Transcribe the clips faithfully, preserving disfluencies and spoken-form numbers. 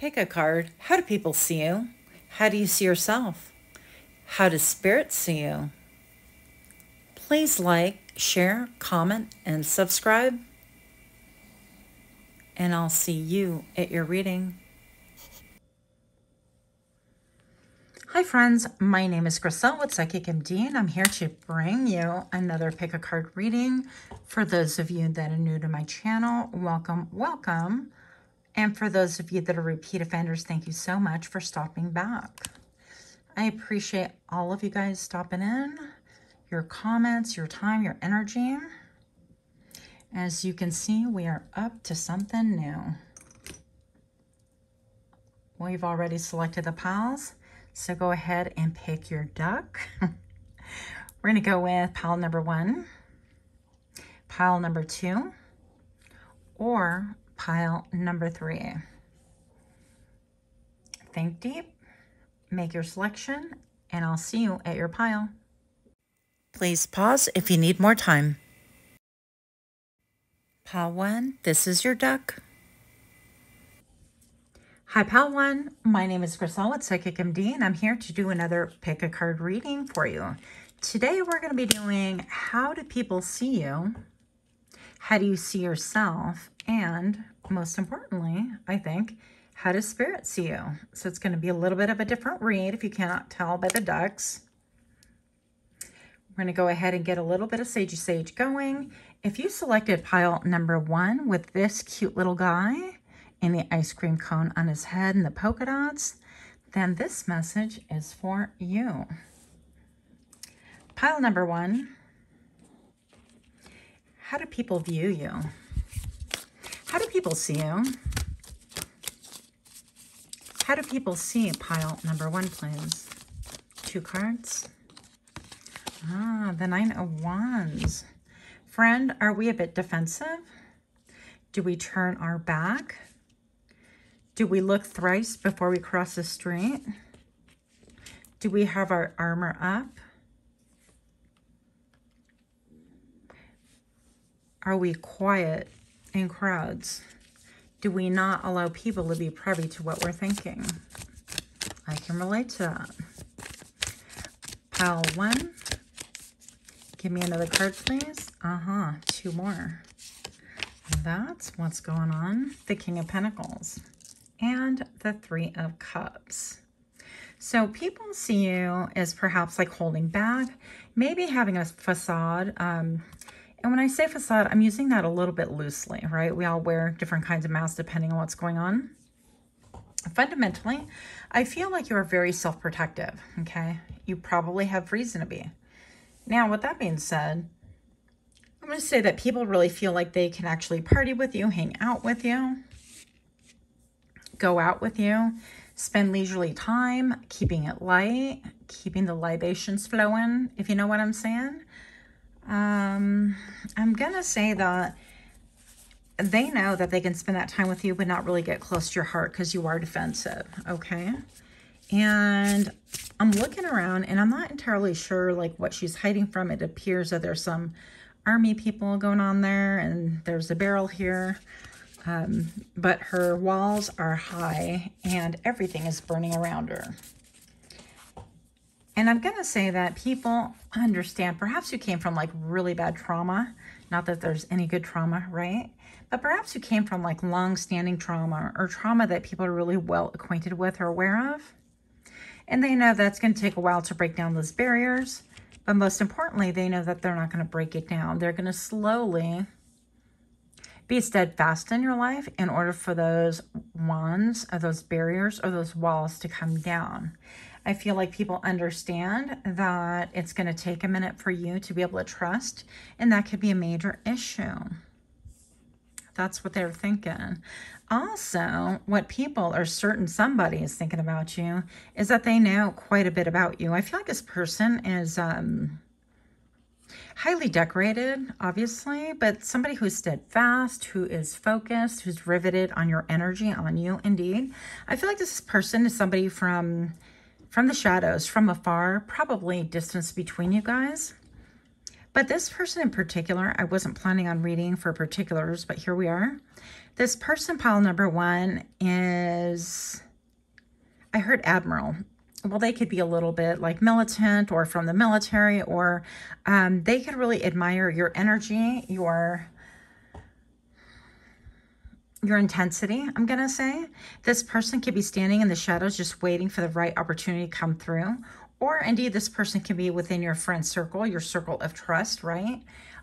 Pick a card. How do people see you? How do you see yourself? How does spirit see you? Please like, share, comment, and subscribe. And I'll see you at your reading. Hi friends, my name is Griselle with Psychic M D, and I'm here to bring you another Pick a Card reading. For those of you that are new to my channel, welcome, welcome. And for those of you that are repeat offenders, thank you so much for stopping back. I appreciate all of you guys stopping in, your comments, your time, your energy. As you can see, we are up to something new. We've already selected the piles. So go ahead and pick your duck. We're going to go with pile number one, pile number two, or pile number three. Think deep, make your selection, and I'll see you at your pile. Please pause if you need more time. Pile one, this is your duck. Hi Pal One, my name is Griselle with Psychic M D, and I'm here to do another Pick a Card reading for you. Today we're going to be doing how do people see you, how do you see yourself, and most importantly, I think, how does spirit see you? So it's going to be a little bit of a different read if you cannot tell by the ducks. We're going to go ahead and get a little bit of Sagey Sage going. If you selected pile number one with this cute little guy, and the ice cream cone on his head and the polka dots, then this message is for you. Pile number one, how do people view you? How do people see you? How do people see pile number one, please? Two cards. Ah, the Nine of Wands. Friend, are we a bit defensive? Do we turn our back? Do we look thrice before we cross the street? Do we have our armor up? Are we quiet in crowds? Do we not allow people to be privy to what we're thinking? I can relate to that. Pile one. Give me another card, please. Uh-huh, two more. That's what's going on. The King of Pentacles. And the Three of Cups. So people see you as perhaps like holding back, maybe having a facade. Um, and when I say facade, I'm using that a little bit loosely, right? We all wear different kinds of masks depending on what's going on. Fundamentally, I feel like you are very self-protective, okay? You probably have reason to be. Now, with that being said, I'm going to say that people really feel like they can actually party with you, hang out with you, go out with you, spend leisurely time, keeping it light, keeping the libations flowing, if you know what I'm saying. Um, I'm going to say that they know that they can spend that time with you but not really get close to your heart because you are defensive, okay? And I'm looking around, and I'm not entirely sure like what she's hiding from. It appears that there's some army people going on there, and there's a barrel here. Um, but her walls are high and everything is burning around her. And I'm going to say that people understand, perhaps you came from like really bad trauma, not that there's any good trauma, right? But perhaps you came from like long-standing trauma or trauma that people are really well acquainted with or aware of. And they know that's going to take a while to break down those barriers. But most importantly, they know that they're not going to break it down. They're going to slowly be steadfast in your life in order for those wands or those barriers or those walls to come down. I feel like people understand that it's going to take a minute for you to be able to trust, and that could be a major issue. That's what they're thinking. Also, what people are certain somebody is thinking about you is that they know quite a bit about you. I feel like this person is um highly decorated, obviously, but somebody who's steadfast, who is focused, who's riveted on your energy, on you, indeed. I feel like this person is somebody from, from the shadows, from afar, probably distance between you guys. But this person in particular, I wasn't planning on reading for particulars, but here we are. This person pile number one is, I heard Admiral. Well, they could be a little bit like militant or from the military, or um, they could really admire your energy, your your intensity, I'm going to say. This person could be standing in the shadows just waiting for the right opportunity to come through. Or indeed, this person can be within your friend circle, your circle of trust, right?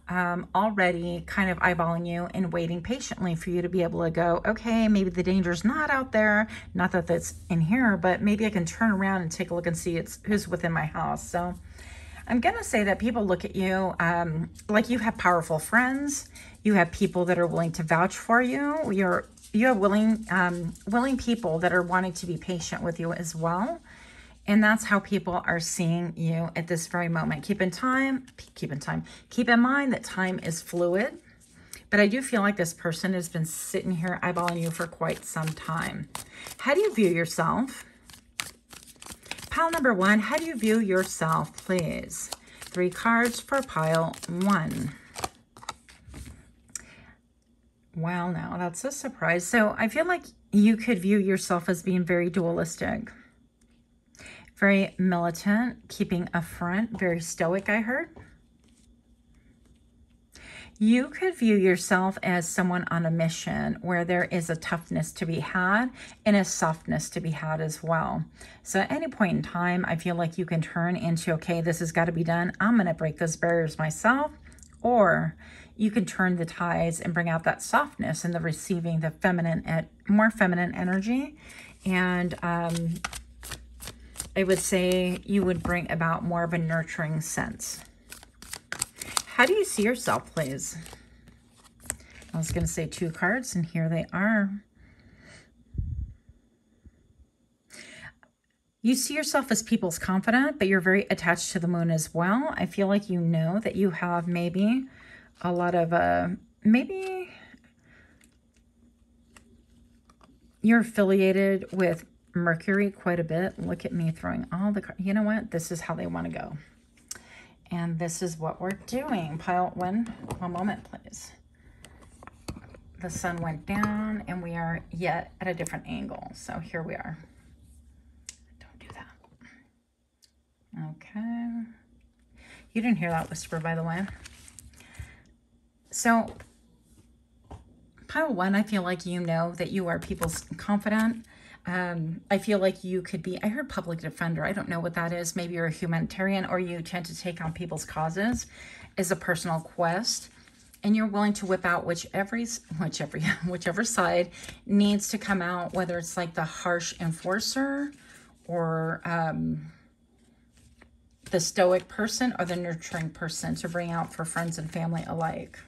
Um, already kind of eyeballing you and waiting patiently for you to be able to go, okay, maybe the danger's not out there. Not that that's in here, but maybe I can turn around and take a look and see it's who's within my house. So I'm going to say that people look at you um, like you have powerful friends. You have people that are willing to vouch for you. You're, you have willing, um, willing people that are wanting to be patient with you as well. And that's how people are seeing you at this very moment. Keep in time, keep in time, keep in mind that time is fluid, but I do feel like this person has been sitting here eyeballing you for quite some time. How do you view yourself? Pile number one, how do you view yourself, please? Three cards for pile one. Wow, now that's a surprise. So I feel like you could view yourself as being very dualistic. Very militant, keeping a front, very stoic, I heard. You could view yourself as someone on a mission where there is a toughness to be had and a softness to be had as well. So at any point in time, I feel like you can turn into, okay, this has got to be done. I'm going to break those barriers myself. Or you can turn the tides and bring out that softness and the receiving the feminine, more feminine energy. And, um, I would say you would bring about more of a nurturing sense. How do you see yourself, please? I was going to say two cards, and here they are. You see yourself as people's confidant, but you're very attached to the moon as well. I feel like you know that you have maybe a lot of, uh, maybe you're affiliated with Mercury quite a bit. Look at me throwing all the cards. You know what? This is how they want to go. And this is what we're doing. Pile one, one moment, please. The sun went down and we are yet at a different angle. So here we are. Don't do that. Okay. You didn't hear that whisper, by the way. So pile one, I feel like you know that you are people's confidant. Um, I feel like you could be, I heard public defender. I don't know what that is. Maybe you're a humanitarian, or you tend to take on people's causes as a personal quest, and you're willing to whip out whichever, whichever, whichever side needs to come out, whether it's like the harsh enforcer or um, the stoic person or the nurturing person to bring out for friends and family alike.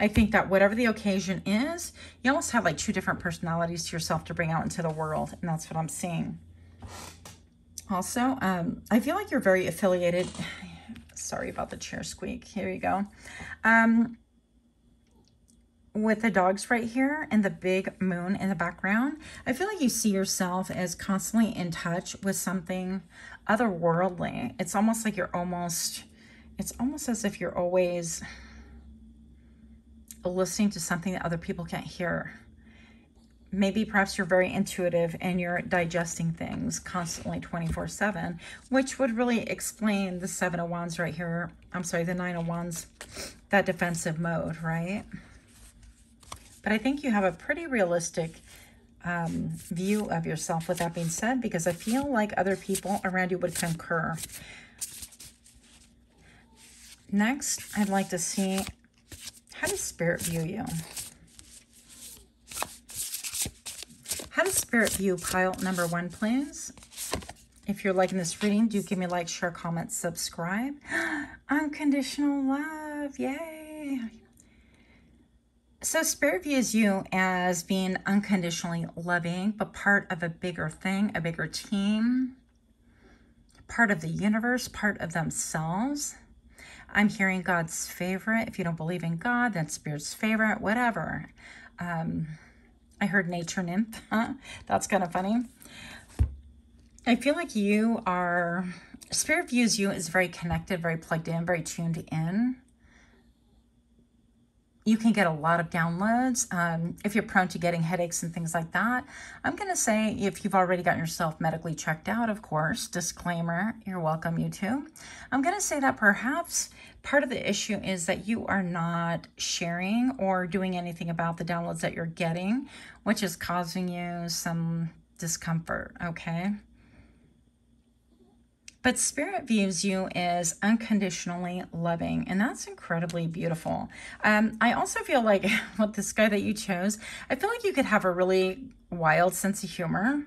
I think that whatever the occasion is, you almost have like two different personalities to yourself to bring out into the world. And that's what I'm seeing. Also, um, I feel like you're very affiliated. Sorry about the chair squeak. Here you go. Um, with the dogs right here and the big moon in the background, I feel like you see yourself as constantly in touch with something otherworldly. It's almost like you're almost, it's almost as if you're always listening to something that other people can't hear. Maybe perhaps you're very intuitive and you're digesting things constantly twenty-four seven, which would really explain the seven of wands right here. I'm sorry, the nine of wands, that defensive mode, right? But I think you have a pretty realistic um, view of yourself with that being said, because I feel like other people around you would concur. Next, I'd like to see, how does Spirit view you? How does Spirit view pile number one, please? If you're liking this reading, do give me a like, share, comment, subscribe. Unconditional love, yay! So Spirit views you as being unconditionally loving, but part of a bigger thing, a bigger team, part of the universe, part of themselves. I'm hearing God's favorite. If you don't believe in God, then Spirit's favorite, whatever. Um, I heard nature nymph. Huh? That's kind of funny. I feel like you are, Spirit views you as very connected, very plugged in, very tuned in. you can get a lot of downloads. Um, if you're prone to getting headaches and things like that, I'm going to say if you've already gotten yourself medically checked out, of course, disclaimer, you're welcome, YouTube. I'm going to say that perhaps part of the issue is that you are not sharing or doing anything about the downloads that you're getting, which is causing you some discomfort, okay? But Spirit views you as unconditionally loving, and that's incredibly beautiful. Um, I also feel like with this guy that you chose, I feel like you could have a really wild sense of humor,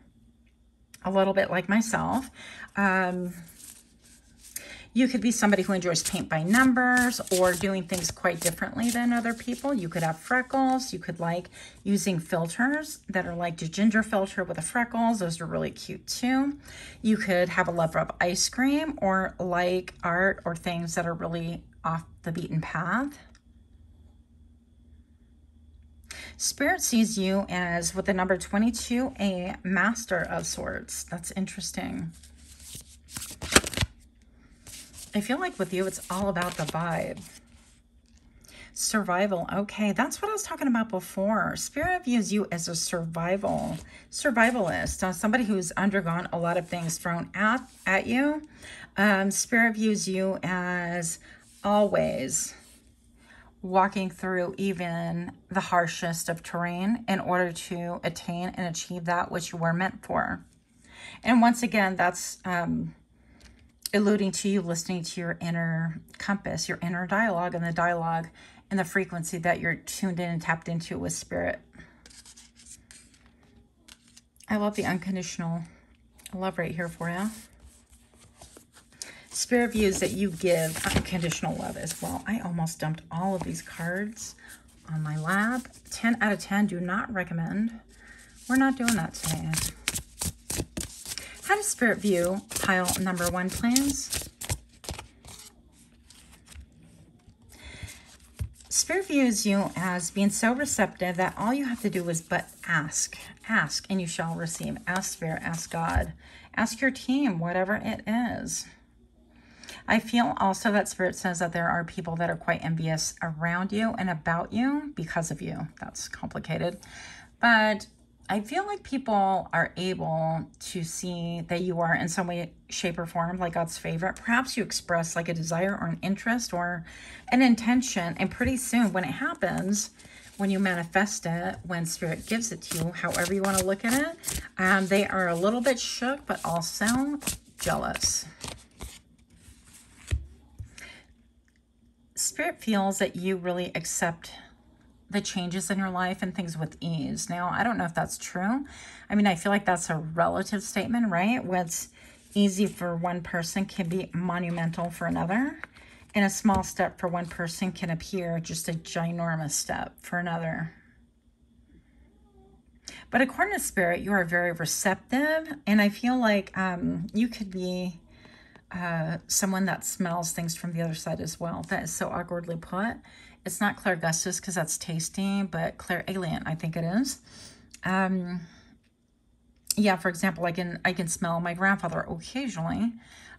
a little bit like myself. Um, You could be somebody who enjoys paint by numbers or doing things quite differently than other people. You could have freckles. You could like using filters that are like the ginger filter with the freckles. Those are really cute too. You could have a lover of ice cream or like art or things that are really off the beaten path. Spirit sees you as, with the number twenty-two, a master of swords. That's interesting. I feel like with you, it's all about the vibe. Survival. Okay, that's what I was talking about before. Spirit views you as a survival, survivalist, uh, somebody who's undergone a lot of things thrown at, at you. Um, Spirit views you as always walking through even the harshest of terrain in order to attain and achieve that which you were meant for. And once again, that's... Um, alluding to you listening to your inner compass, your inner dialogue, and the dialogue and the frequency that you're tuned in and tapped into with Spirit. I love the unconditional love right here for you. Spirit views that you give unconditional love as well. I almost dumped all of these cards on my lap. ten out of ten, do not recommend. We're not doing that today. How does Spirit view pile number one, please? Spirit views you as being so receptive that all you have to do is but ask. Ask and you shall receive. Ask Spirit, ask God. Ask your team, whatever it is. I feel also that Spirit says that there are people that are quite envious around you and about you because of you. That's complicated. But I feel like people are able to see that you are in some way, shape, or form like God's favorite. Perhaps you express like a desire or an interest or an intention, and pretty soon when it happens, when you manifest it, when Spirit gives it to you, however you want to look at it, um, they are a little bit shook but also jealous. Spirit feels that you really accept the changes in your life and things with ease. Now, I don't know if that's true. I mean, I feel like that's a relative statement, right? What's easy for one person can be monumental for another. And a small step for one person can appear just a ginormous step for another. But according to Spirit, you are very receptive. And I feel like um, you could be uh, someone that smells things from the other side as well. That is so awkwardly put. It's not clairgustus because that's tasty, but clairalien, I think it is. Um, yeah, for example, I can I can smell my grandfather occasionally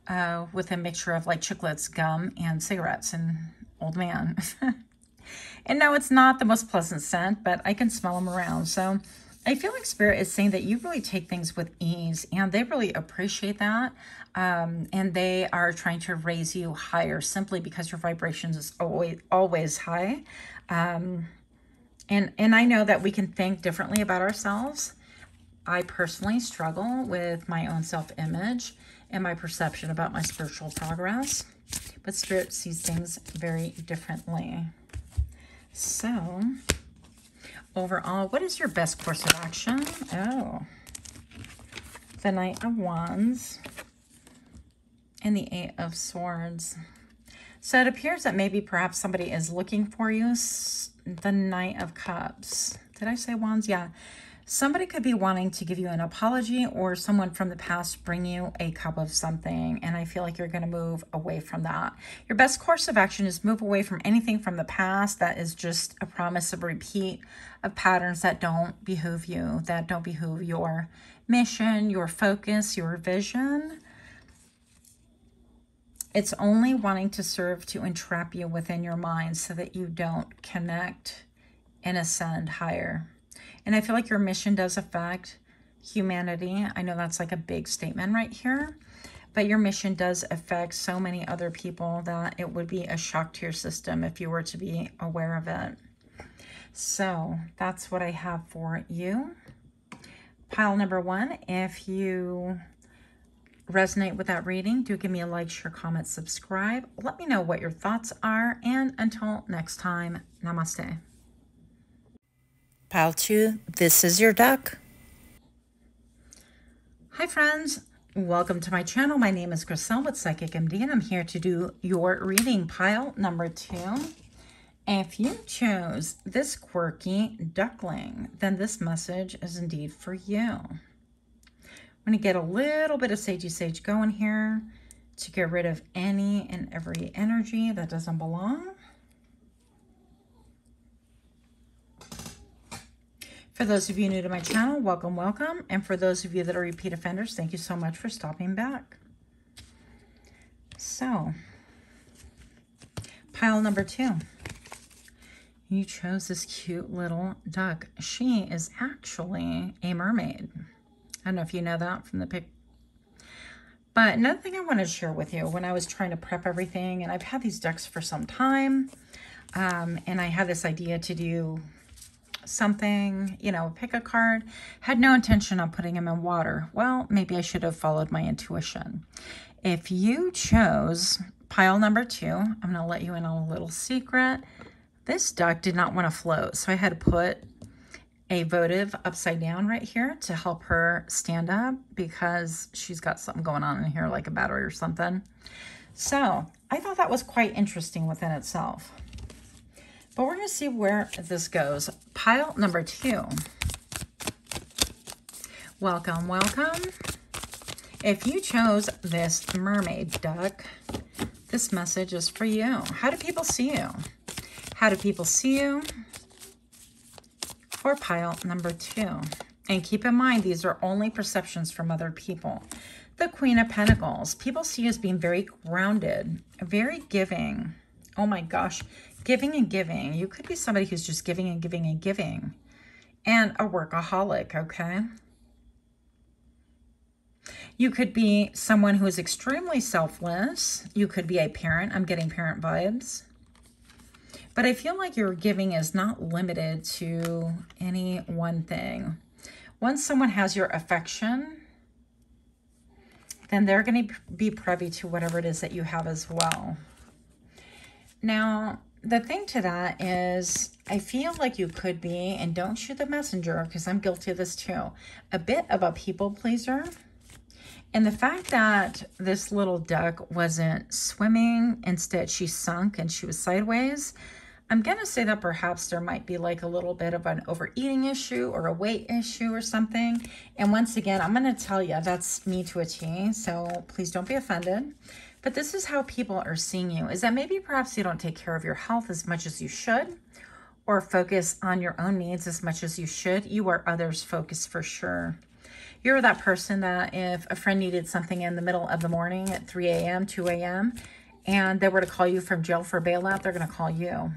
uh, with a mixture of like chiclets, gum, and cigarettes, and old man. And no, it's not the most pleasant scent, but I can smell him around. So I feel like Spirit is saying that you really take things with ease, and they really appreciate that. Um, and they are trying to raise you higher simply because your vibrations is always, always high. Um, and, and I know that we can think differently about ourselves. I personally struggle with my own self-image and my perception about my spiritual progress, but Spirit sees things very differently. So overall, what is your best course of action? Oh, the Knight of Wands and the Eight of Swords. So it appears that maybe perhaps somebody is looking for you. The Knight of Cups. Did I say Wands? Yeah. Somebody could be wanting to give you an apology, or someone from the past bring you a cup of something. And I feel like you're going to move away from that. Your best course of action is move away from anything from the past that is just a promise of repeat of patterns that don't behoove you, that don't behoove your mission, your focus, your vision. It's only wanting to serve to entrap you within your mind so that you don't connect and ascend higher. And I feel like your mission does affect humanity. I know that's like a big statement right here, but your mission does affect so many other people that it would be a shock to your system if you were to be aware of it. So that's what I have for you. Pile number one, if you resonate with that reading, do give me a like, share, comment, subscribe. Let me know what your thoughts are. And until next time, namaste. Pile two, this is your deck. Hi friends, welcome to my channel. My name is Griselle with Psychic M D, and I'm here to do your reading, pile number two. If you chose this quirky duckling, then this message is indeed for you. I'm going to get a little bit of sagey sage going here to get rid of any and every energy that doesn't belong. For those of you new to my channel, welcome, welcome. And for those of you that are repeat offenders, thank you so much for stopping back. So, pile number two. You chose this cute little duck. She is actually a mermaid. I don't know if you know that from the pic. But another thing I want to share with you, when I was trying to prep everything, and I've had these decks for some time, um, and I had this idea to do something, you know, pick a card, had no intention of putting them in water. Well, maybe I should have followed my intuition. If you chose pile number two, I'm going to let you in on a little secret. This duck did not want to float, so I had to put a votive upside down right here to help her stand up because she's got something going on in here like a battery or something. So I thought that was quite interesting within itself. But we're going to see where this goes. Pile number two. Welcome, welcome. If you chose this mermaid duck, this message is for you. How do people see you? How do people see you? For pile number two. And keep in mind, these are only perceptions from other people. The Queen of Pentacles. People see you as being very grounded, very giving. Oh my gosh, giving and giving. You could be somebody who's just giving and giving and giving. And a workaholic, okay? You could be someone who is extremely selfless. You could be a parent. I'm getting parent vibes. But I feel like your giving is not limited to any one thing. Once someone has your affection, then they're going to be privy to whatever it is that you have as well. Now, the thing to that is, I feel like you could be, and don't shoot the messenger because I'm guilty of this too, a bit of a people pleaser. And the fact that this little duck wasn't swimming, instead she sunk and she was sideways, I'm going to say that perhaps there might be like a little bit of an overeating issue or a weight issue or something. And once again, I'm going to tell you, that's me to a T, so please don't be offended. But this is how people are seeing you, is that maybe perhaps you don't take care of your health as much as you should, or focus on your own needs as much as you should. You are others focused for sure. You're that person that if a friend needed something in the middle of the morning at three A M, two A M, and they were to call you from jail for bailout, they're going to call you.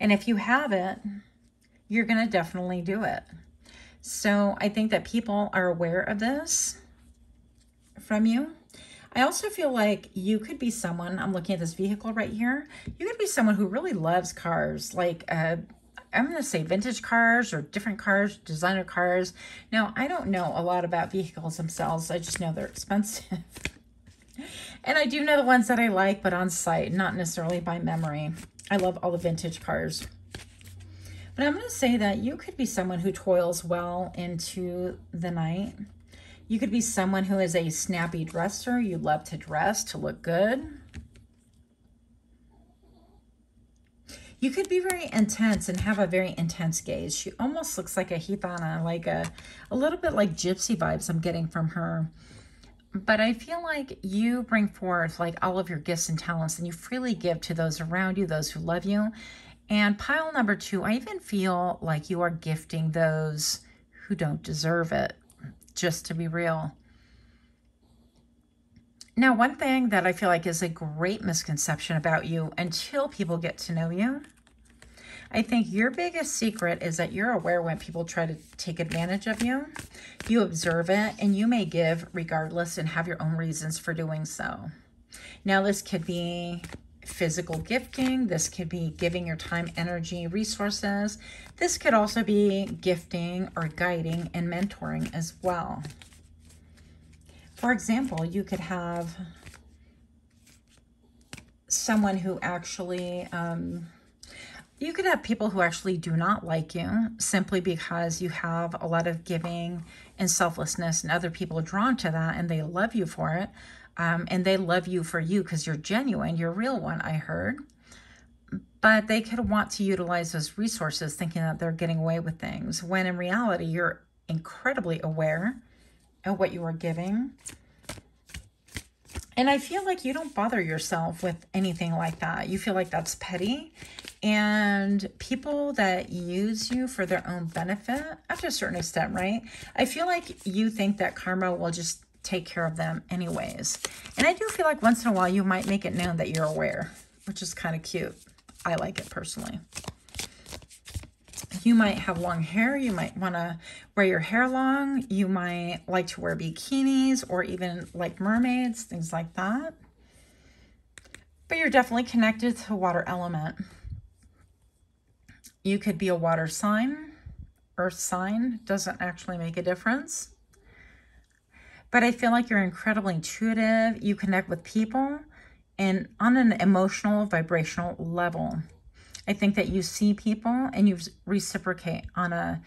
And if you have it, you're going to definitely do it. So I think that people are aware of this from you. I also feel like you could be someone, I'm looking at this vehicle right here, you could be someone who really loves cars, like a I'm going to say vintage cars or different cars, designer cars. Now, I don't know a lot about vehicles themselves. I just know they're expensive. And I do know the ones that I like, but on sight, not necessarily by memory. I love all the vintage cars. But I'm going to say that you could be someone who toils well into the night. You could be someone who is a snappy dresser. You love to dress to look good. You could be very intense and have a very intense gaze. She almost looks like a heathana, like a, a little bit like gypsy vibes I'm getting from her. But I feel like you bring forth like all of your gifts and talents, and you freely give to those around you, those who love you. And pile number two, I even feel like you are gifting those who don't deserve it, just to be real. Now, one thing that I feel like is a great misconception about you until people get to know you, I think your biggest secret is that you're aware when people try to take advantage of you. You observe it, and you may give regardless and have your own reasons for doing so. Now, this could be physical gifting. This could be giving your time, energy, resources. This could also be gifting or guiding and mentoring as well. For example, you could have someone who actually, um, you could have people who actually do not like you simply because you have a lot of giving and selflessness, and other people are drawn to that and they love you for it. Um, and they love you for you because you're genuine, you're a real one, I heard. But they could want to utilize those resources thinking that they're getting away with things, when in reality, you're incredibly aware of what you are giving. And I feel like you don't bother yourself with anything like that. You feel like that's petty. And people that use you for their own benefit, up to a certain extent, right? I feel like you think that karma will just take care of them anyways. And I do feel like once in a while you might make it known that you're aware, which is kind of cute. I like it personally. You might have long hair. You might want to wear your hair long. You might like to wear bikinis or even like mermaids, things like that. But you're definitely connected to water element. You could be a water sign, earth sign, doesn't actually make a difference. But I feel like you're incredibly intuitive. You connect with people and on an emotional, vibrational level. I think that you see people and you reciprocate on a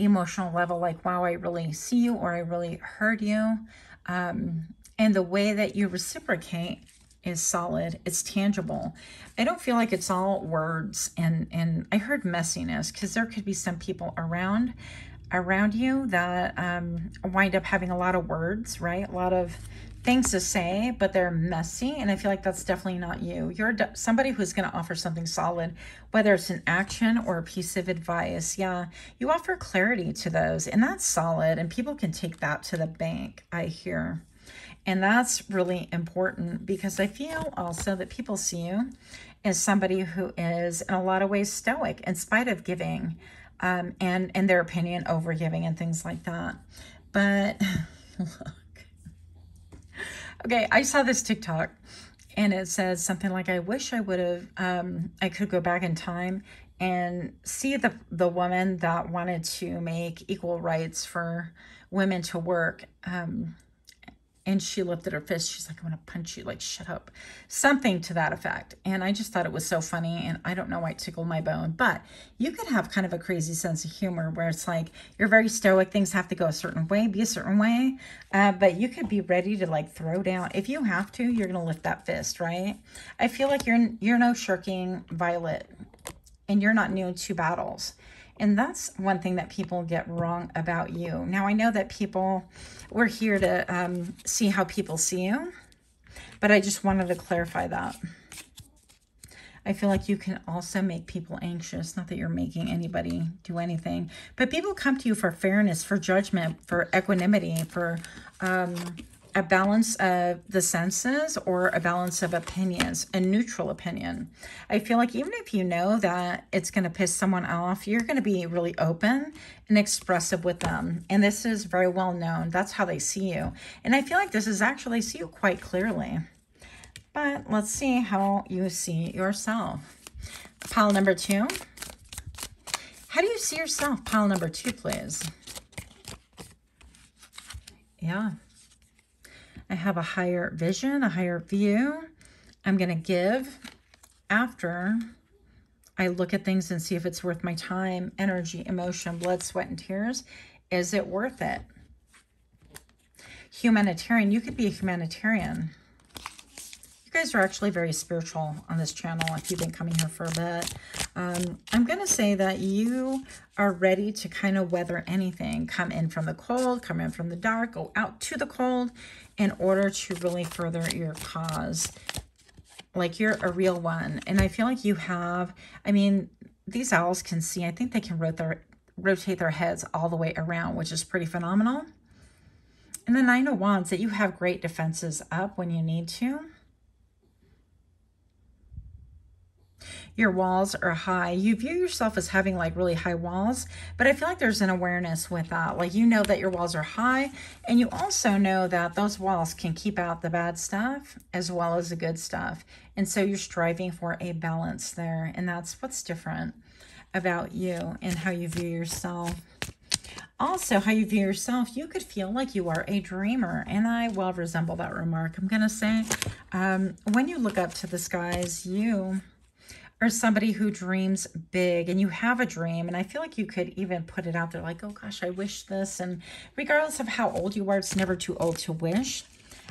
emotional level, like, wow, I really see you, or I really heard you. Um, and the way that you reciprocate is solid. It's tangible. I don't feel like it's all words. And, and I heard messiness, because there could be some people around around you that um, wind up having a lot of words, right? A lot of things to say, but they're messy. And I feel like that's definitely not you. You're somebody who's going to offer something solid, whether it's an action or a piece of advice. Yeah, you offer clarity to those, and that's solid. And people can take that to the bank, I hear. And that's really important, because I feel also that people see you as somebody who is in a lot of ways stoic in spite of giving. Um, and, and their opinion over giving and things like that. But look, okay, I saw this TikTok and it says something like, I wish I would have, um, I could go back in time and see the, the woman that wanted to make equal rights for women to work. Um, and she lifted her fist. She's like, I'm going to punch you, like, shut up. Something to that effect. And I just thought it was so funny. And I don't know why it tickled my bone. But you could have kind of a crazy sense of humor where it's like, you're very stoic. Things have to go a certain way, be a certain way. Uh, but you could be ready to, like, throw down. If you have to, you're going to lift that fist, right? I feel like you're, you're no shirking violet. And you're not new to battles. And that's one thing that people get wrong about you. Now, I know that people, we're here to um, see how people see you, but I just wanted to clarify that. I feel like you can also make people anxious. Not that you're making anybody do anything, but people come to you for fairness, for judgment, for equanimity, for um, a balance of the senses, or a balance of opinions, a neutral opinion. I feel like even if you know that it's going to piss someone off, you're going to be really open and expressive with them. And this is very well known. That's how they see you. And I feel like this is actually, see you quite clearly. But let's see how you see yourself. Pile number two. How do you see yourself? Pile number two, please. Yeah. I have a higher vision, a higher view. I'm going to give after I look at things and see if it's worth my time, energy, emotion, blood, sweat, and tears. Is it worth it? Humanitarian. You could be a humanitarian. You guys are actually very spiritual on this channel if you've been coming here for a bit. Um, I'm going to say that you are ready to kind of weather anything. Come in from the cold, come in from the dark, go out to the cold in order to really further your cause. Like, you're a real one. And I feel like you have, I mean, these owls can see. I think they can rotate their, rotate their heads all the way around, which is pretty phenomenal. And the Nine of Wands, that you have great defenses up when you need to. Your walls are high. You view yourself as having like really high walls, but I feel like there's an awareness with that. Like, you know that your walls are high, and you also know that those walls can keep out the bad stuff as well as the good stuff. And so you're striving for a balance there. And that's what's different about you and how you view yourself. Also, how you view yourself, you could feel like you are a dreamer, and I well resemble that remark. I'm going to say, um, when you look up to the skies, you are somebody who dreams big, and you have a dream, and I feel like you could even put it out there like, oh gosh, I wish this, and regardless of how old you are, it's never too old to wish.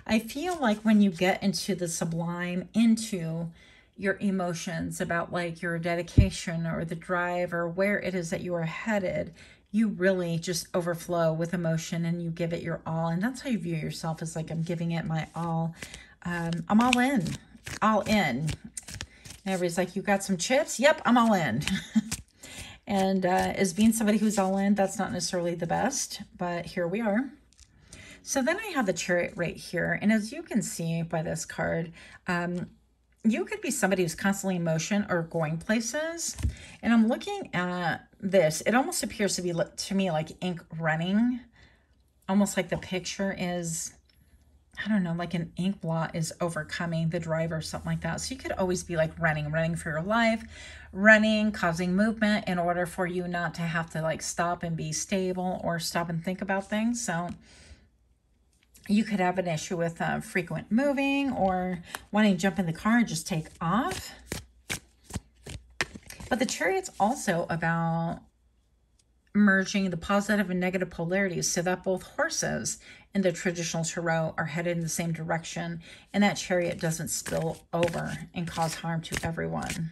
I feel like when you get into the sublime, into your emotions about like your dedication or the drive or where it is that you are headed, you really just overflow with emotion and you give it your all. And that's how you view yourself, is like, I'm giving it my all. Um, I'm all in, all in. And everybody's like, you got some chips? Yep, I'm all in. And uh, as being somebody who's all in, that's not necessarily the best, but here we are. So then I have the Chariot right here. And as you can see by this card, um, you could be somebody who's constantly in motion or going places. And I'm looking at this. It almost appears to be, to me, like ink running. Almost like the picture is, I don't know, like an ink blot is overcoming the drive or something like that. So you could always be like running, running for your life, running, causing movement in order for you not to have to like stop and be stable or stop and think about things. So you could have an issue with uh, frequent moving or wanting to jump in the car and just take off. But the Chariot's also about merging the positive and negative polarities so that both horses and the traditional tarot are headed in the same direction, and that Chariot doesn't spill over and cause harm to everyone.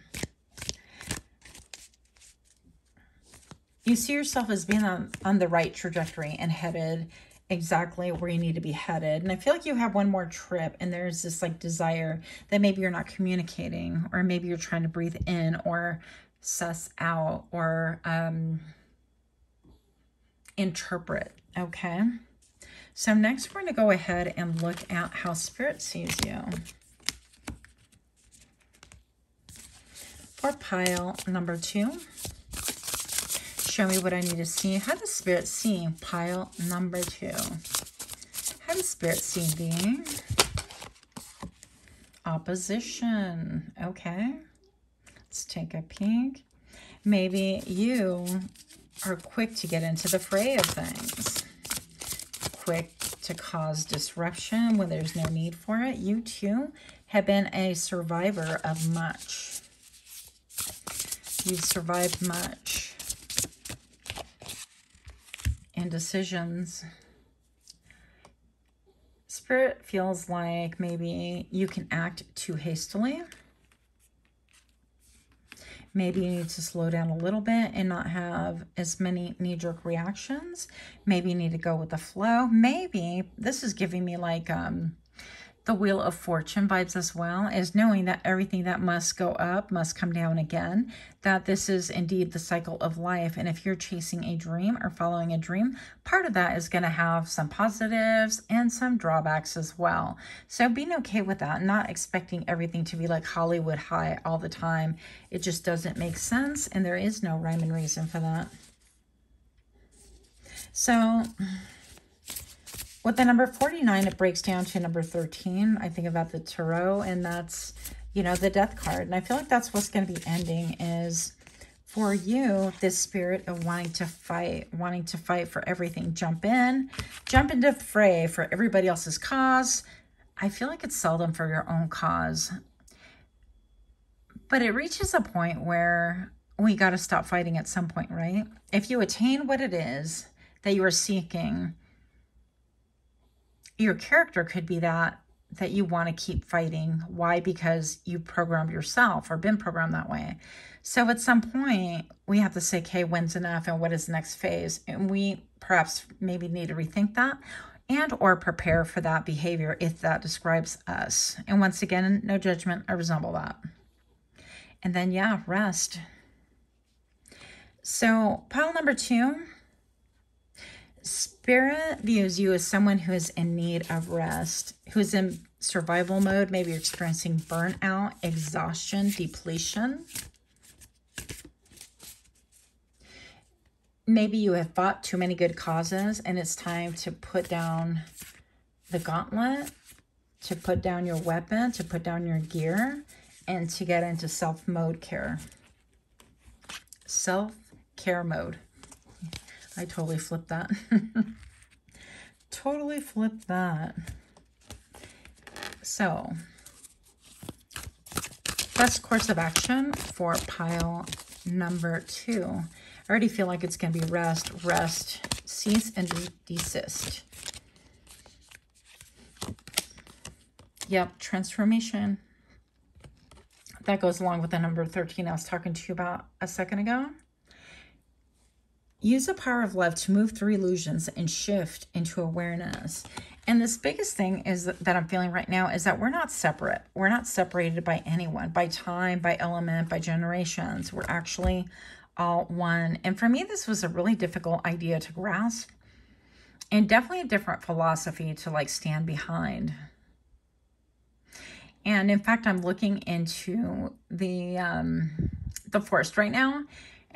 You see yourself as being on, on the right trajectory and headed exactly where you need to be headed. And I feel like you have one more trip, and there's this like desire that maybe you're not communicating, or maybe you're trying to breathe in or suss out or um, interpret. Okay. So next we're going to go ahead and look at how Spirit sees you. For pile number two. Show me what I need to see. How does Spirit see pile number two? How does Spirit see the opposition? Okay. Let's take a peek. Maybe you are quick to get into the fray of things. Quick to cause disruption when there's no need for it. You too have been a survivor of much. You've survived much. And decisions. Spirit feels like maybe you can act too hastily. Maybe you need to slow down a little bit and not have as many knee-jerk reactions. Maybe you need to go with the flow. Maybe this is giving me like um, the Wheel of Fortune vibes as well, as knowing that everything that must go up must come down again, that this is indeed the cycle of life. And if you're chasing a dream or following a dream, part of that is going to have some positives and some drawbacks as well. So being okay with that, not expecting everything to be like Hollywood high all the time. It just doesn't make sense, and there is no rhyme and reason for that. So with the number forty-nine, it breaks down to number thirteen. I think about the tarot, and that's, you know, the death card. And I feel like that's what's going to be ending is, for you, this spirit of wanting to fight, wanting to fight for everything. Jump in, jump into the fray for everybody else's cause. I feel like it's seldom for your own cause. But it reaches a point where we got to stop fighting at some point, right? If you attain what it is that you are seeking, your character could be that, that you want to keep fighting. Why? Because you programmed yourself or been programmed that way. So at some point, we have to say, okay, when's enough and what is the next phase? And we perhaps maybe need to rethink that and or prepare for that behavior if that describes us. And once again, no judgment, I resemble that. And then, yeah, rest. So pile number two, Spirit views you as someone who is in need of rest, who is in survival mode. Maybe you're experiencing burnout, exhaustion, depletion. Maybe you have fought too many good causes and it's time to put down the gauntlet, to put down your weapon, to put down your gear, and to get into self-mode care. Self-care mode. I totally flipped that. Totally flipped that. So, best course of action for pile number two. I already feel like it's going to be rest, rest, cease, and desist. Yep, transformation. That goes along with the number thirteen I was talking to you about a second ago. Use the power of love to move through illusions and shift into awareness. And this biggest thing is that I'm feeling right now is that we're not separate. We're not separated by anyone, by time, by element, by generations. We're actually all one. And for me, this was a really difficult idea to grasp and definitely a different philosophy to like stand behind. And in fact, I'm looking into the, um, the forest right now,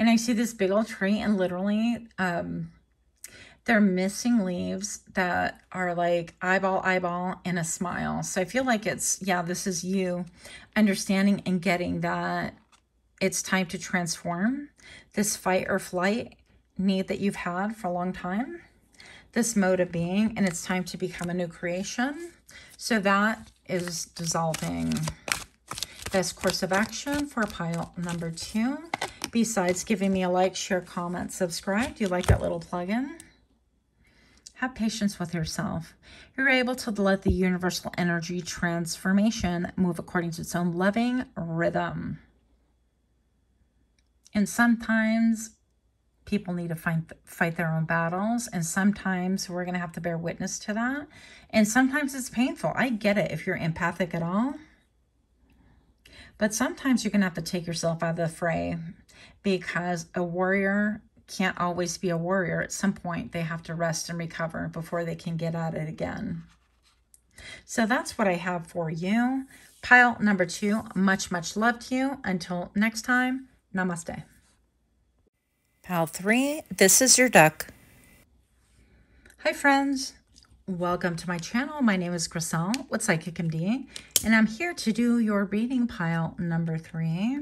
and I see this big old tree, and literally um, they're missing leaves that are like eyeball, eyeball, and a smile. So I feel like it's, yeah, this is you understanding and getting that it's time to transform this fight or flight need that you've had for a long time, this mode of being, and it's time to become a new creation. So that is dissolving. Best course of action for pile number two. Besides giving me a like, share, comment, subscribe. Do you like that little plug-in? Have patience with yourself. You're able to let the universal energy transformation move according to its own loving rhythm. And sometimes people need to find, fight their own battles. And sometimes we're going to have to bear witness to that. And sometimes it's painful. I get it if you're empathic at all. But sometimes you're going to have to take yourself out of the fray, because a warrior can't always be a warrior. At some point, they have to rest and recover before they can get at it again. So that's what I have for you. Pile number two, much, much love to you. Until next time, namaste. Pile three, this is your duck. Hi, friends. Welcome to my channel. My name is Griselle with Psychic M D, and I'm here to do your reading pile number three.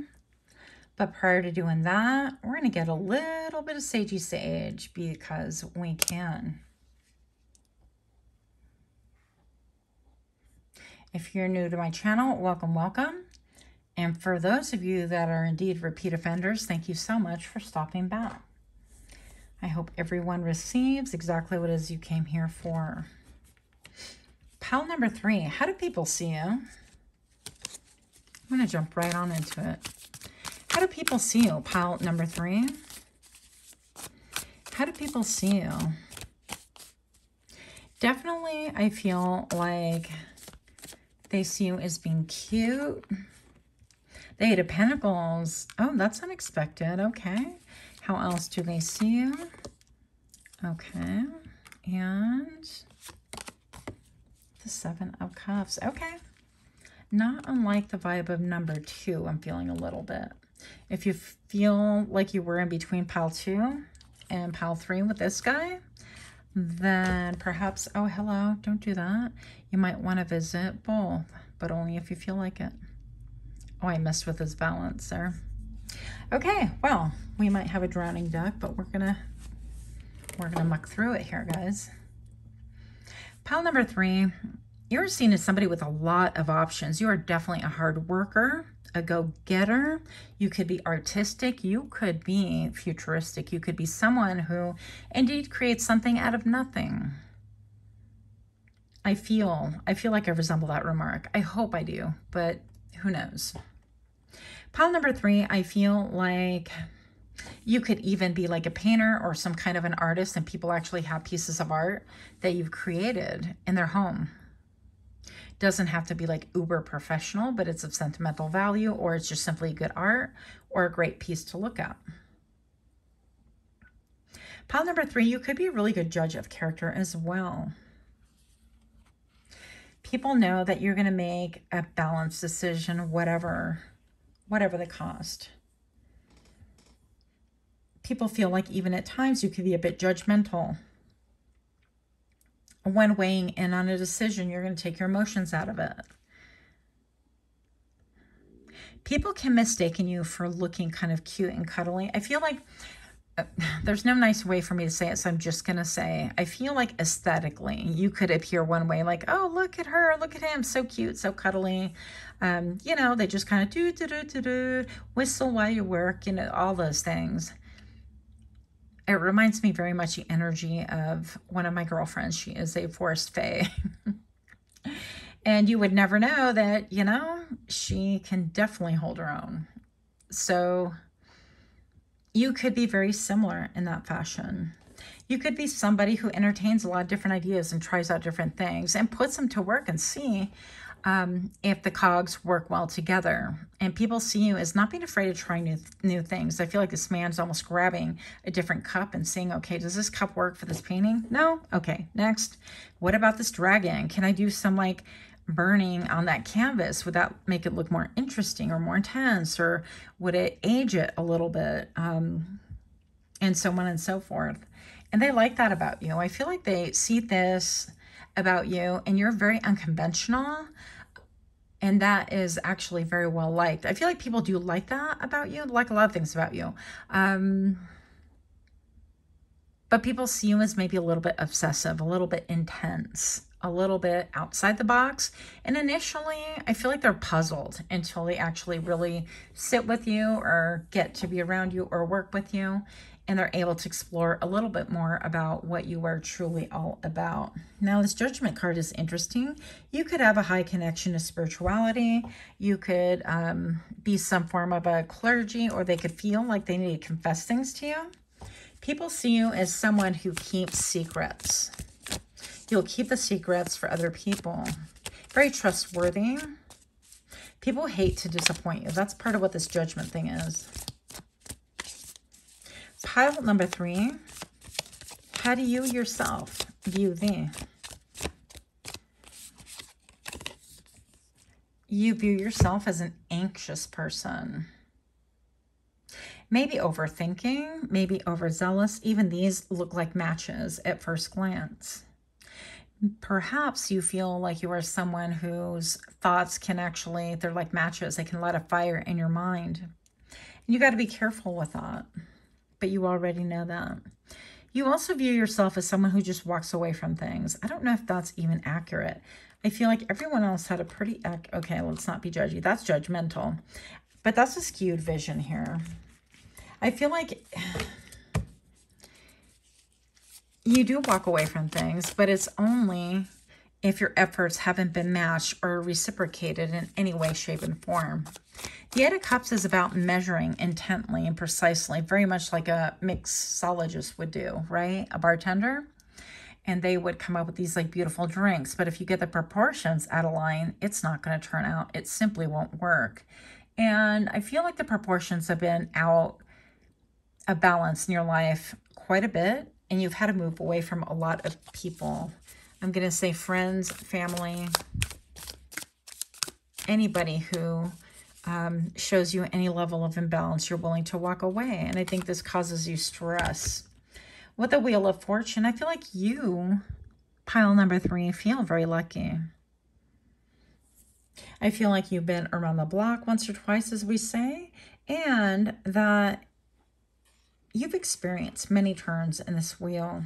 But prior to doing that, we're going to get a little bit of sagey sage because we can. If you're new to my channel, welcome, welcome. And for those of you that are indeed repeat offenders, thank you so much for stopping back. I hope everyone receives exactly what it is you came here for. Pile number three, how do people see you? I'm going to jump right on into it. How do people see you? Pile number three. How do people see you? Definitely, I feel like they see you as being cute. The Eight of Pentacles. Oh, that's unexpected. Okay. How else do they see you? Okay. And the Seven of Cups. Okay. Not unlike the vibe of number two, I'm feeling a little bit. If you feel like you were in between pile two and pile three with this guy, then perhaps, oh, hello, don't do that. You might want to visit both, but only if you feel like it. Oh, I messed with his balance there. Okay, well, we might have a drowning duck, but we're gonna we're gonna muck through it here, guys. Pile number three, you're seen as somebody with a lot of options. You are definitely a hard worker, a go-getter. You could be artistic, you could be futuristic, you could be someone who indeed creates something out of nothing. I feel, I feel like I resemble that remark. I hope I do, but who knows? Pile number three, I feel like you could even be like a painter or some kind of an artist, and people actually have pieces of art that you've created in their home. Doesn't have to be like uber professional, but it's of sentimental value, or it's just simply good art or a great piece to look at. Pile number three, you could be a really good judge of character as well. People know that you're going to make a balanced decision, whatever, whatever the cost. People feel like even at times you could be a bit judgmental. When weighing in on a decision, you're going to take your emotions out of it. People can mistake you for looking kind of cute and cuddly. I feel like uh, there's no nice way for me to say it, so I'm just going to say, I feel like aesthetically, you could appear one way like, oh, look at her, look at him, so cute, so cuddly. Um, you know, they just kind of do, do, do, do, do, whistle while you work, you know, all those things. It reminds me very much the energy of one of my girlfriends. She is a forest fae. And you would never know that, you know, she can definitely hold her own. So you could be very similar in that fashion. You could be somebody who entertains a lot of different ideas and tries out different things and puts them to work and see um, if the cogs work well together. And people see you as not being afraid of trying new, new things. I feel like this man's almost grabbing a different cup and seeing, okay, does this cup work for this painting? No? Okay, next. What about this dragon? Can I do some like burning on that canvas? Would that make it look more interesting or more intense? Or would it age it a little bit? Um, and so on and so forth. And they like that about you. I feel like they see this about you and you're very unconventional. And that is actually very well liked. I feel like people do like that about you, like a lot of things about you. Um, but people see you as maybe a little bit obsessive, a little bit intense, a little bit outside the box. And initially, I feel like they're puzzled until they actually really sit with you or get to be around you or work with you. And they're able to explore a little bit more about what you are truly all about. Now, this judgment card is interesting. You could have a high connection to spirituality. You could um, be some form of a clergy, or they could feel like they need to confess things to you. People see you as someone who keeps secrets. You'll keep the secrets for other people. Very trustworthy. People hate to disappoint you. That's part of what this judgment thing is. Pile number three, how do you yourself view thee? You view yourself as an anxious person. Maybe overthinking, maybe overzealous. Even these look like matches at first glance. Perhaps you feel like you are someone whose thoughts can actually, they're like matches. They can light a fire in your mind. And you got to be careful with that. But you already know that. You also view yourself as someone who just walks away from things. I don't know if that's even accurate. I feel like everyone else had a pretty, ac okay, let's not be judgy. That's judgmental. But that's a skewed vision here. I feel like you do walk away from things, but it's only if your efforts haven't been matched or reciprocated in any way, shape, and form. The Eight of Cups is about measuring intently and precisely, very much like a mixologist would do, right? A bartender. And they would come up with these like beautiful drinks. But if you get the proportions out of line, it's not going to turn out. It simply won't work. And I feel like the proportions have been out of balance in your life quite a bit. And you've had to move away from a lot of people. I'm going to say friends, family, anybody who um, shows you any level of imbalance, you're willing to walk away. And I think this causes you stress. With the Wheel of Fortune, I feel like you, pile number three, feel very lucky. I feel like you've been around the block once or twice, as we say, and that you've experienced many turns in this wheel.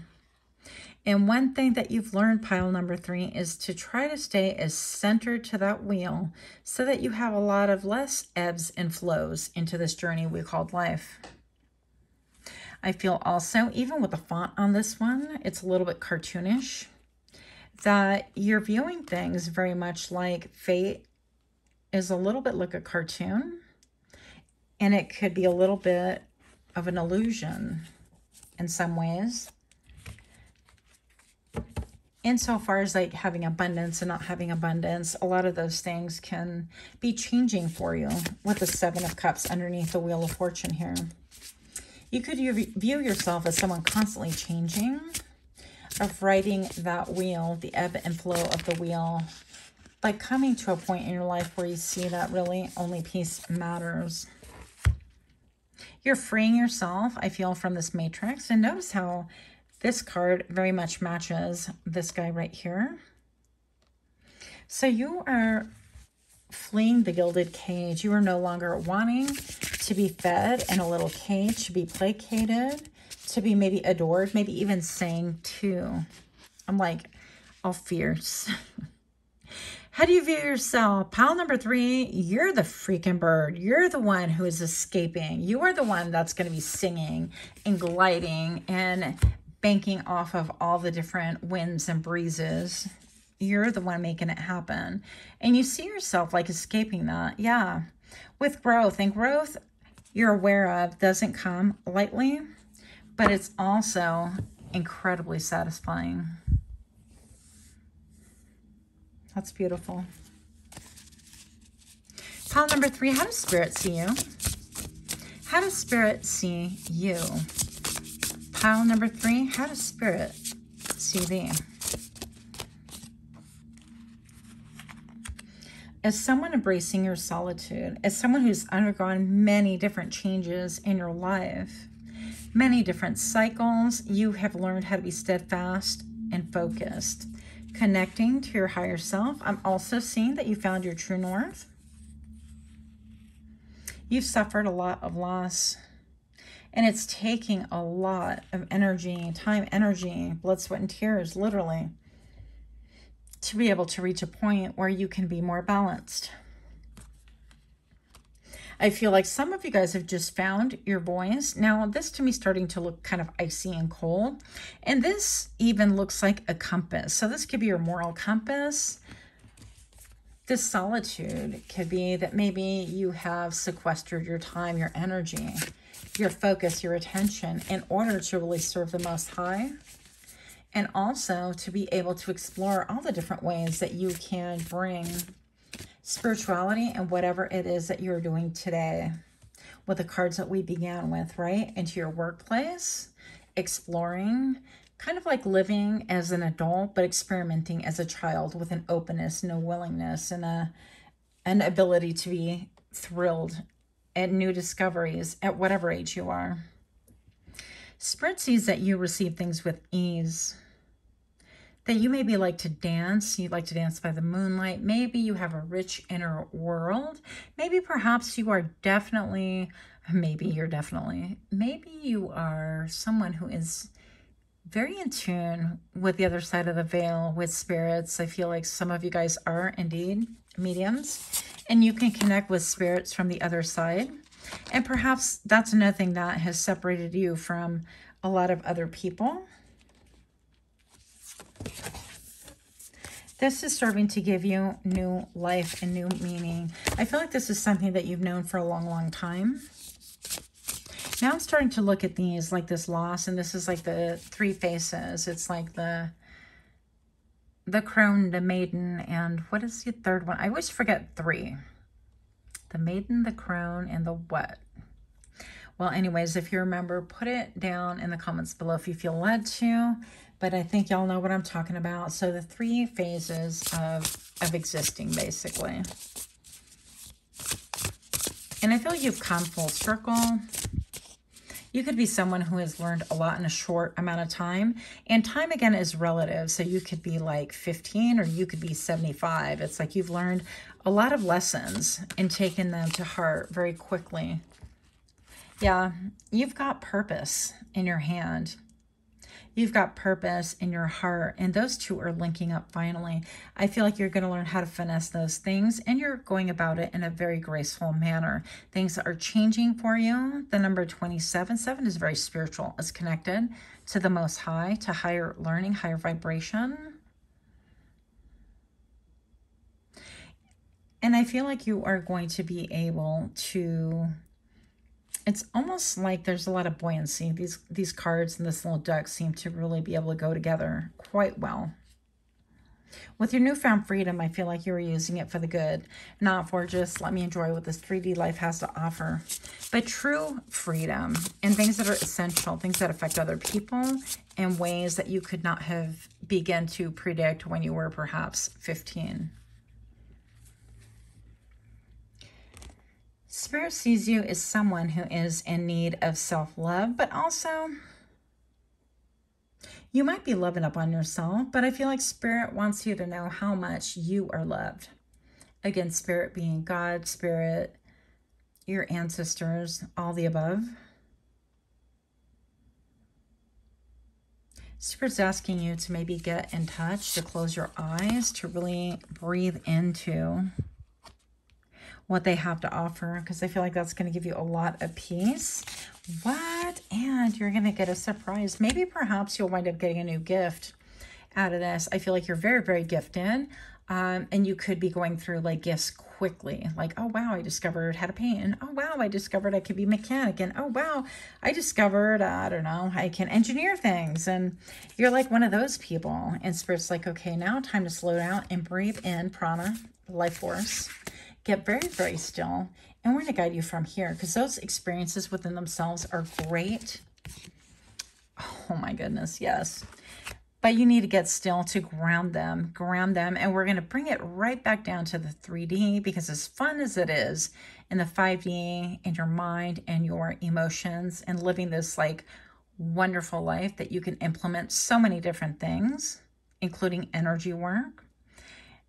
And one thing that you've learned, pile number three, is to try to stay as centered to that wheel so that you have a lot of less ebbs and flows into this journey we called life. I feel also, even with the font on this one, it's a little bit cartoonish, that you're viewing things very much like fate is a little bit like a cartoon, and it could be a little bit of an illusion in some ways. Insofar as like having abundance and not having abundance, a lot of those things can be changing for you with the Seven of Cups underneath the Wheel of Fortune here. You could view yourself as someone constantly changing, of riding that wheel, the ebb and flow of the wheel, like coming to a point in your life where you see that really only peace matters. You're freeing yourself, I feel, from this matrix. And notice how this card very much matches this guy right here. So you are fleeing the gilded cage. You are no longer wanting to be fed in a little cage, to be placated, to be maybe adored, maybe even sang to. I'm like all fierce. How do you view yourself? Pile number three, you're the freaking bird. You're the one who is escaping. You are the one that's going to be singing and gliding and banking off of all the different winds and breezes. You're the one making it happen. And you see yourself like escaping that. Yeah. With growth. And growth, you're aware of, doesn't come lightly, but it's also incredibly satisfying. That's beautiful. Pile number three, how does Spirit see you? How does Spirit see you? Pile number three, how does Spirit see thee? As someone embracing your solitude, as someone who's undergone many different changes in your life, many different cycles, you have learned how to be steadfast and focused, connecting to your higher self. I'm also seeing that you found your true north. You've suffered a lot of loss, and it's taking a lot of energy, time, energy, blood, sweat, and tears, literally, to be able to reach a point where you can be more balanced. I feel like some of you guys have just found your voice. Now, this to me is starting to look kind of icy and cold. And this even looks like a compass. So this could be your moral compass. This solitude could be that maybe you have sequestered your time, your energy, your focus, your attention in order to really serve the Most High. And also to be able to explore all the different ways that you can bring spirituality and whatever it is that you're doing today with the cards that we began with, right? Into your workplace, exploring, kind of like living as an adult, but experimenting as a child with an openness and a willingness and a, an ability to be thrilled at new discoveries at whatever age you are. Spirit sees that you receive things with ease, that you maybe like to dance, you like to dance by the moonlight, maybe you have a rich inner world, maybe perhaps you are definitely, maybe you're definitely, maybe you are someone who is very in tune with the other side of the veil, with spirits. I feel like some of you guys are indeed mediums, and you can connect with spirits from the other side. And perhaps that's another thing that has separated you from a lot of other people. This is serving to give you new life and new meaning. I feel like this is something that you've known for a long, long time. Now I'm starting to look at these like this loss, and this is like the three faces. It's like the the crone, the maiden, and what is the third one? I always forget three. The maiden, the crone, and the what? Well, anyways, if you remember, put it down in the comments below if you feel led to. But I think y'all know what I'm talking about. So the three phases of, of existing, basically. And I feel you've come full circle. You could be someone who has learned a lot in a short amount of time. And time, again, is relative. So you could be like fifteen or you could be seventy-five. It's like you've learned a lot of lessons and taken them to heart very quickly. Yeah, you've got purpose in your hand. You've got purpose in your heart. And those two are linking up finally. I feel like you're going to learn how to finesse those things. And you're going about it in a very graceful manner. Things are changing for you. The number twenty-seven. Seven is very spiritual. It's connected to the Most High, to higher learning, higher vibration. And I feel like you are going to be able to... It's almost like there's a lot of buoyancy. These these cards and this little duck seem to really be able to go together quite well. With your newfound freedom, I feel like you are using it for the good, not for just let me enjoy what this three D life has to offer. But true freedom and things that are essential, things that affect other people in ways that you could not have begun to predict when you were perhaps fifteen. Spirit sees you as someone who is in need of self-love, but also you might be loving up on yourself, but I feel like Spirit wants you to know how much you are loved. Again, Spirit being God, Spirit, your ancestors, all the above. Spirit's asking you to maybe get in touch, to close your eyes, to really breathe into what they have to offer, because I feel like that's going to give you a lot of peace. What? And you're going to get a surprise. Maybe perhaps you'll wind up getting a new gift out of this. I feel like you're very, very gifted. Um, and you could be going through like gifts quickly. Like, oh, wow, I discovered how to paint. And oh, wow, I discovered I could be a mechanic. And oh, wow, I discovered, uh, I don't know, I can engineer things. And you're like one of those people. And Spirit's like, okay, now time to slow down and breathe in prana, life force. Get very, very still, and we're going to guide you from here, because those experiences within themselves are great. Oh my goodness, yes. But you need to get still to ground them, ground them, and we're going to bring it right back down to the three D, because as fun as it is in the five D and your mind and your emotions and living this like wonderful life that you can implement so many different things, including energy work,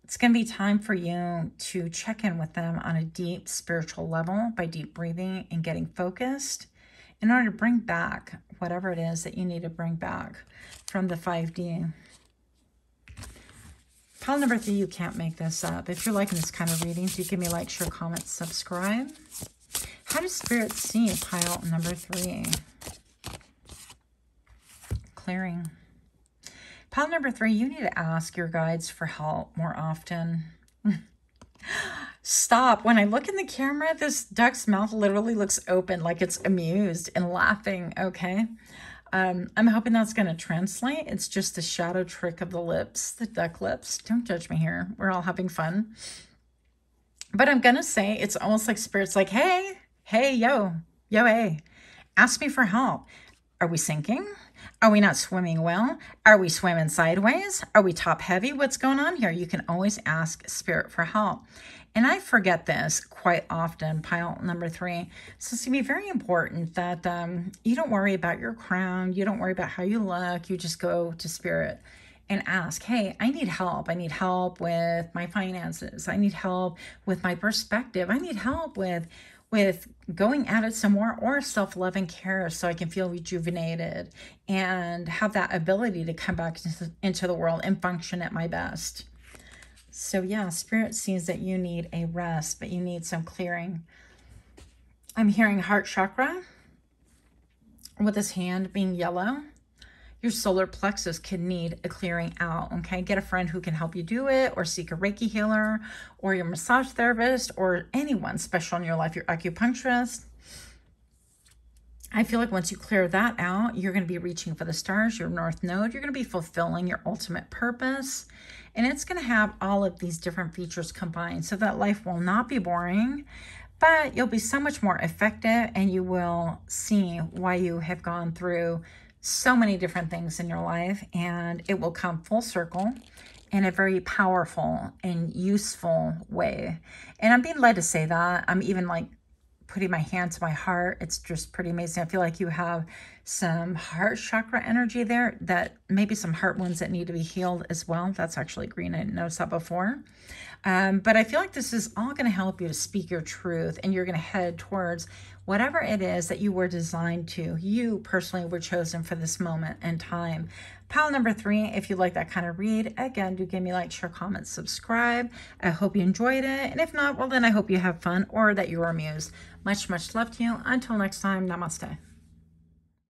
it's going to be time for you to check in with them on a deep spiritual level by deep breathing and getting focused in order to bring back whatever it is that you need to bring back from the five D. Pile number three, you can't make this up. If you're liking this kind of reading, do give me a like, share, comment, subscribe. How does Spirit see pile number three? Clearing. Pile number three, you need to ask your guides for help more often. Stop. When I look in the camera, this duck's mouth literally looks open like it's amused and laughing, okay? Um, I'm hoping that's going to translate. It's just the shadow trick of the lips, the duck lips. Don't judge me here. We're all having fun. But I'm going to say it's almost like Spirit's like, hey, hey, yo, yo, hey, ask me for help. Are we sinking? Are we not swimming well? Are we swimming sideways? Are we top heavy? What's going on here? You can always ask Spirit for help. And I forget this quite often, pile number three. So it's going to be very important that um, you don't worry about your crown. You don't worry about how you look. You just go to Spirit and ask, hey, I need help. I need help with my finances. I need help with my perspective. I need help with with going at it some more, or self-love and care, so I can feel rejuvenated and have that ability to come back into the world and function at my best. So yeah, Spirit sees that you need a rest, but you need some clearing. I'm hearing heart chakra with this hand being yellow. Your solar plexus could need a clearing out, okay? Get a friend who can help you do it, or seek a Reiki healer, or your massage therapist, or anyone special in your life, your acupuncturist. I feel like once you clear that out, you're going to be reaching for the stars, your north node. You're going to be fulfilling your ultimate purpose, and it's going to have all of these different features combined, so that life will not be boring, but you'll be so much more effective, and you will see why you have gone through so many different things in your life, and it will come full circle in a very powerful and useful way. And I'm being led to say that. I'm even like putting my hand to my heart. It's just pretty amazing. I feel like you have some heart chakra energy there, that maybe some heart wounds that need to be healed as well. That's actually green. I didn't notice that before. Um, but I feel like this is all going to help you to speak your truth, and you're going to head towards whatever it is that you were designed to. You personally were chosen for this moment and time. Pile number three, if you like that kind of read, again, do give me a like, share, comment, subscribe. I hope you enjoyed it. And if not, well, then I hope you have fun or that you were amused. Much, much love to you. Until next time, namaste.